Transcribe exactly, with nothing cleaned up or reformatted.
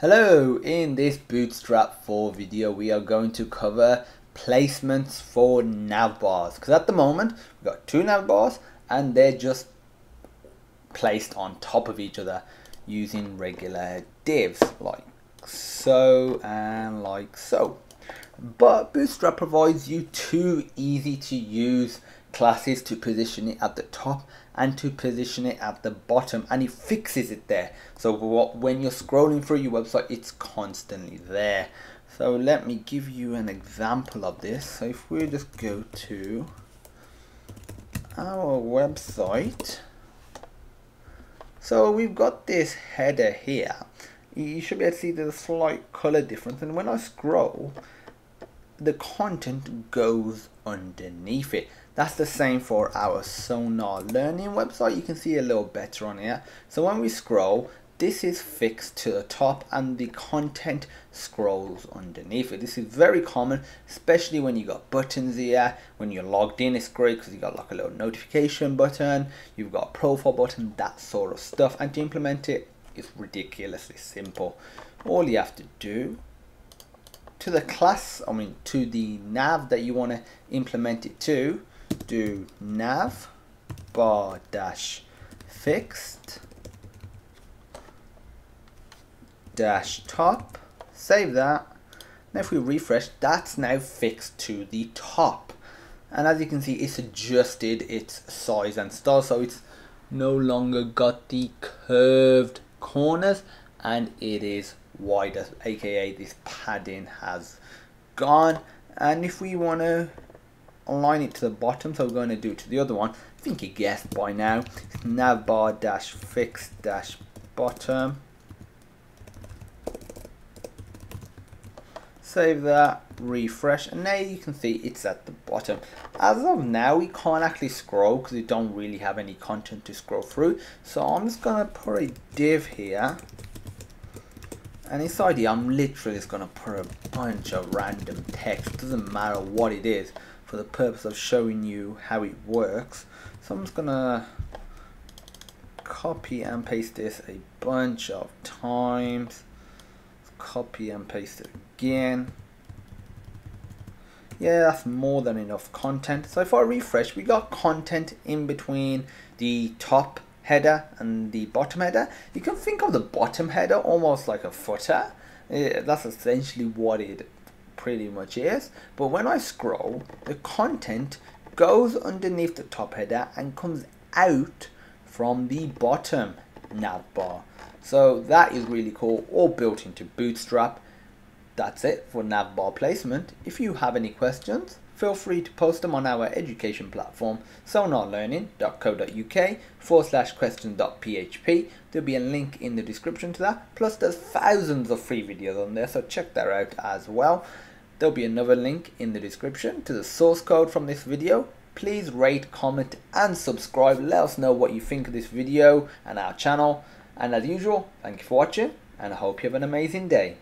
Hello, in this Bootstrap four video we are going to cover placements for navbars, because at the moment we've got two navbars and they're just placed on top of each other using regular divs like so and like so. But Bootstrap provides you two easy to use classes to position it at the top and to position it at the bottom, and it fixes it there, so what, when you're scrolling through your website it's constantly there. So let me give you an example of this. So if we just go to our website, so we've got this header here. You should be able to see there's a slight color difference, and when I scroll the content goes underneath it. That's the same for our Sonar Learning website. You can see a little better on here. So when we scroll, this is fixed to the top and the content scrolls underneath it. This is very common, especially when you got buttons here. When you're logged in, it's great because you got like a little notification button, you've got a profile button, that sort of stuff. And to implement it, it's ridiculously simple. All you have to do to the class, I mean to the nav that you want to implement it to, do nav bar dash fixed dash top, save that. Now if we refresh, that's now fixed to the top, and as you can see it's adjusted its size and style, so it's no longer got the curved corners and it is wider, aka this padding has gone. And if we want to align it to the bottom, so we're going to do it to the other one. I think you guessed by now, navbar dash fix dash bottom, save that, refresh, and now you can see it's at the bottom. As of now we can't actually scroll because we don't really have any content to scroll through, so I'm just going to put a div here. And inside here, I'm literally just going to put a bunch of random text. It doesn't matter what it is for the purpose of showing you how it works. So I'm just going to copy and paste this a bunch of times. Copy and paste it again. Yeah, that's more than enough content. So if I refresh, we got content in between the top header and the bottom header. You can think of the bottom header almost like a footer. It, that's essentially what it pretty much is. But when I scroll, the content goes underneath the top header and comes out from the bottom navbar. So that is really cool, all built into Bootstrap. That's it for navbar placement. If you have any questions, feel free to post them on our education platform, sonar learning dot co dot U K forward slash question dot P H P. There'll be a link in the description to that. Plus there's thousands of free videos on there, so check that out as well. There'll be another link in the description to the source code from this video. Please rate, comment and subscribe. Let us know what you think of this video and our channel. And as usual, thank you for watching and I hope you have an amazing day.